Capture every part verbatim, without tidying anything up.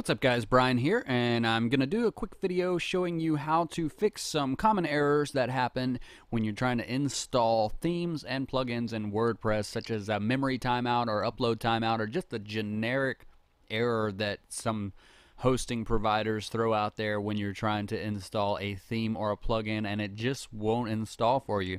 What's up guys, Brian here, and I'm going to do a quick video showing you how to fix some common errors that happen when you're trying to install themes and plugins in WordPress, such as a memory timeout or upload timeout or just a generic error that some hosting providers throw out there when you're trying to install a theme or a plugin and it just won't install for you.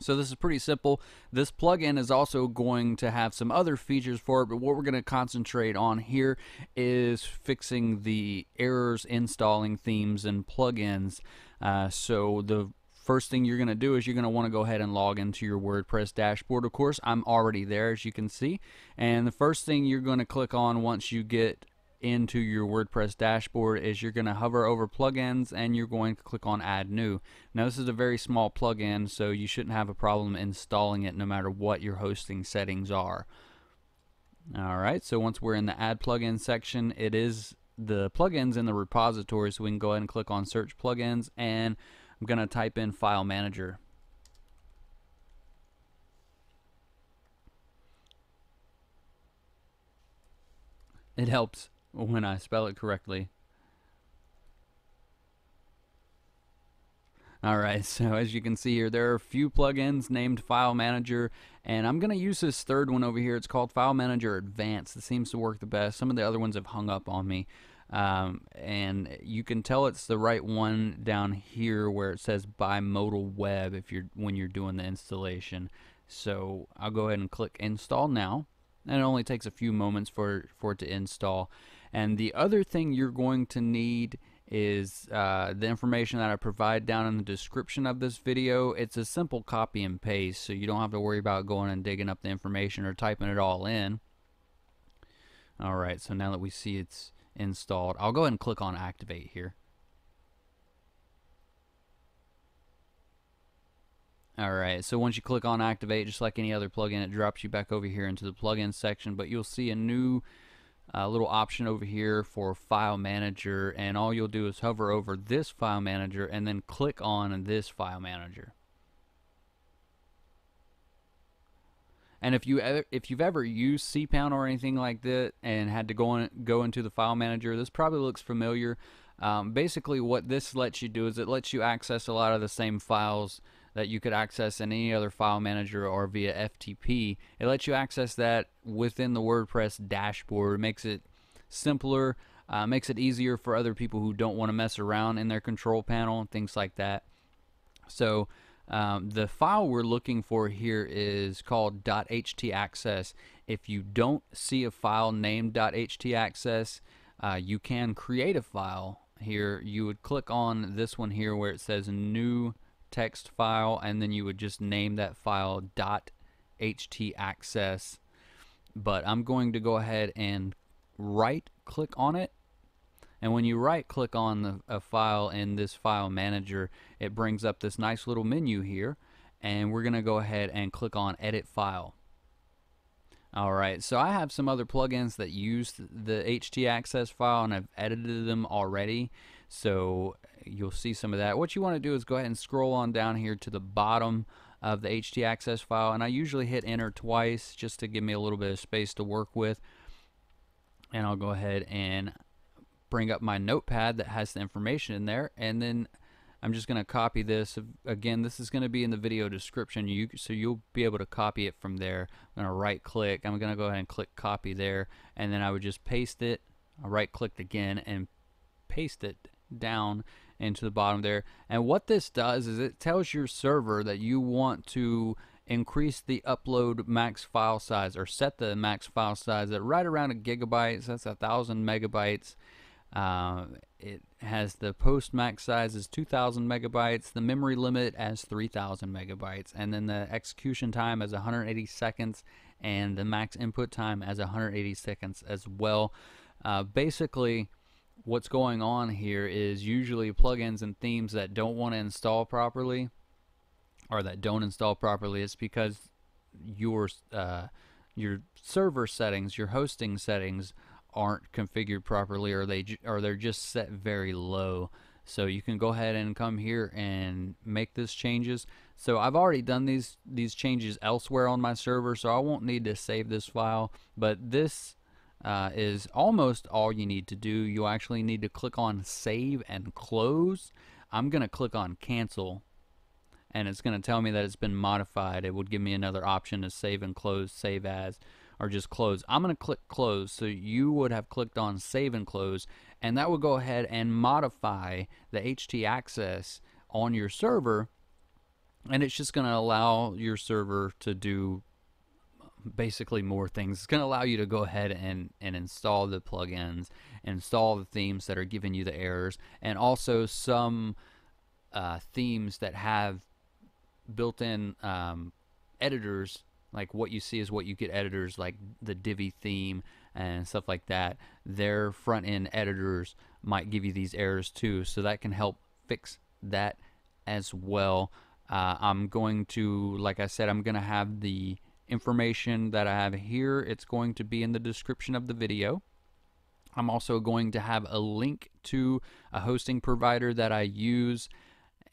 So this is pretty simple. This plugin is also going to have some other features for it, but what we're going to concentrate on here is fixing the errors installing themes and plugins. Uh, so the first thing you're going to do is you're going to want to go ahead and log into your WordPress dashboard. Of course, I'm already there, as you can see. And the first thing you're going to click on once you get into your WordPress dashboard is you're going to hover over plugins and you're going to click on add new. Now this is a very small plugin, so you shouldn't have a problem installing it no matter what your hosting settings are. Alright, so once we're in the add plugin section, it is the plugins in the repository, so we can go ahead and click on search plugins, and I'm going to type in File Manager. It helps when I spell it correctly. Alright, so as you can see here, there are a few plugins named File Manager, and I'm going to use this third one over here. It's called File Manager Advanced. It seems to work the best. Some of the other ones have hung up on me. Um, and you can tell it's the right one down here where it says bimodal web if you're when you're doing the installation. So I'll go ahead and click install now. And it only takes a few moments for, for it to install. And the other thing you're going to need is uh, the information that I provide down in the description of this video. It's a simple copy and paste, so you don't have to worry about going and digging up the information or typing it all in. Alright, so now that we see it's installed, I'll go ahead and click on activate here. Alright, so once you click on activate, just like any other plugin, it drops you back over here into the plugin section, but you'll see a new uh, little option over here for File Manager, and all you'll do is hover over this File Manager and then click on this File Manager. And if you ever, if you've ever used cPanel or anything like that and had to go in, go into the File Manager, this probably looks familiar. Um, basically what this lets you do is it lets you access a lot of the same files that you could access in any other file manager or via F T P. It lets you access that within the WordPress dashboard. It makes it simpler, uh, makes it easier for other people who don't want to mess around in their control panel and things like that. So um, the file we're looking for here is called .htaccess. If you don't see a file named .htaccess, uh, you can create a file here. You would click on this one here where it says new text file, and then you would just name that file .htaccess. But I'm going to go ahead and right click on it, and when you right click on the, a file in this file manager, it brings up this nice little menu here, and we're gonna go ahead and click on edit file. Alright, so I have some other plugins that use the htaccess file, and I've edited them already, so you'll see some of that. What you want to do is go ahead and scroll on down here to the bottom of the htaccess file, and I usually hit enter twice just to give me a little bit of space to work with, and I'll go ahead and bring up my notepad that has the information in there, and then I'm just going to copy this. Again, this is going to be in the video description, you, so you'll be able to copy it from there. I'm going to right-click. I'm going to go ahead and click copy there, and then I would just paste it. I right-clicked again and paste it down into the bottom there. And what this does is it tells your server that you want to increase the upload max file size, or set the max file size at right around a gigabyte. So that's a thousand megabytes. Uh, it has the post max size as two thousand megabytes, the memory limit as three thousand megabytes, and then the execution time as one hundred eighty seconds, and the max input time as one hundred eighty seconds as well. Uh, basically, what's going on here is usually plugins and themes that don't want to install properly, or that don't install properly, it's because your uh, your server settings, your hosting settings, aren't configured properly, or they or they're just set very low. So you can go ahead and come here and make these changes. So I've already done these these changes elsewhere on my server, so I won't need to save this file, but this uh, is almost all you need to do. You actually need to click on Save and Close. I'm going to click on Cancel, and it's going to tell me that it's been modified. It would give me another option to save and close, save as, or just close. I'm going to click Close, so you would have clicked on Save and Close, and that will go ahead and modify the htaccess on your server, and it's just going to allow your server to do basically more things. It's going to allow you to go ahead and, and install the plugins, install the themes that are giving you the errors, and also some uh, themes that have built-in um, editors, like what you see is what you get editors, like the Divi theme and stuff like that. Their front-end editors might give you these errors too, so that can help fix that as well. Uh, I'm going to, like I said, I'm going to have the information that I have here. It's going to be in the description of the video. I'm also going to have a link to a hosting provider that I use,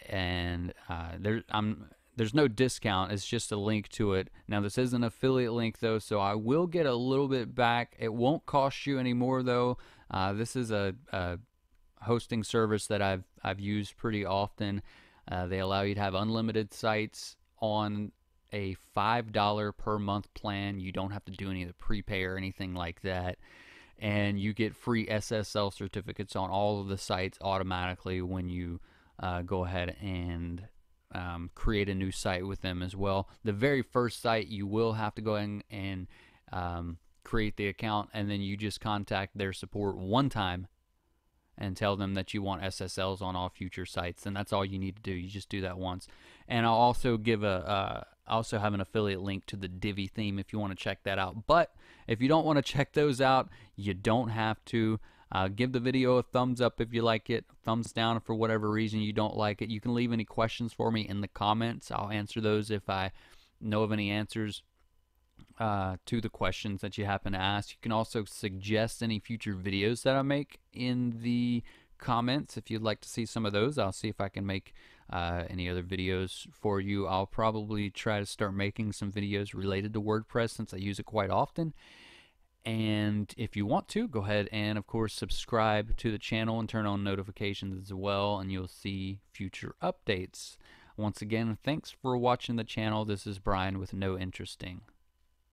and uh, there, I'm, there's no discount. It's just a link to it. Now, this is an affiliate link, though, so I will get a little bit back. It won't cost you any more, though. Uh, this is a, a hosting service that I've, I've used pretty often. Uh, they allow you to have unlimited sites on a five dollar per month plan. You don't have to do any of the prepay or anything like that. And you get free S S L certificates on all of the sites automatically when you uh, go ahead and um, create a new site with them as well. The very first site, you will have to go in and um, create the account, and then you just contact their support one time and tell them that you want S S Ls on all future sites, and that's all you need to do. You just do that once. And I'll also give a, uh, I also have an affiliate link to the Divi theme if you want to check that out. But if you don't want to check those out, you don't have to. Uh, give the video a thumbs up if you like it, thumbs down if for whatever reason you don't like it. You can leave any questions for me in the comments. I'll answer those if I know of any answers Uh, to the questions that you happen to ask. You can also suggest any future videos that I make in the comments if you'd like to see some of those. I'll see if I can make uh, any other videos for you. I'll probably try to start making some videos related to WordPress since I use it quite often. And if you want to, go ahead and of course subscribe to the channel and turn on notifications as well, and you'll see future updates. Once again, thanks for watching the channel. This is Brian with No Interesting.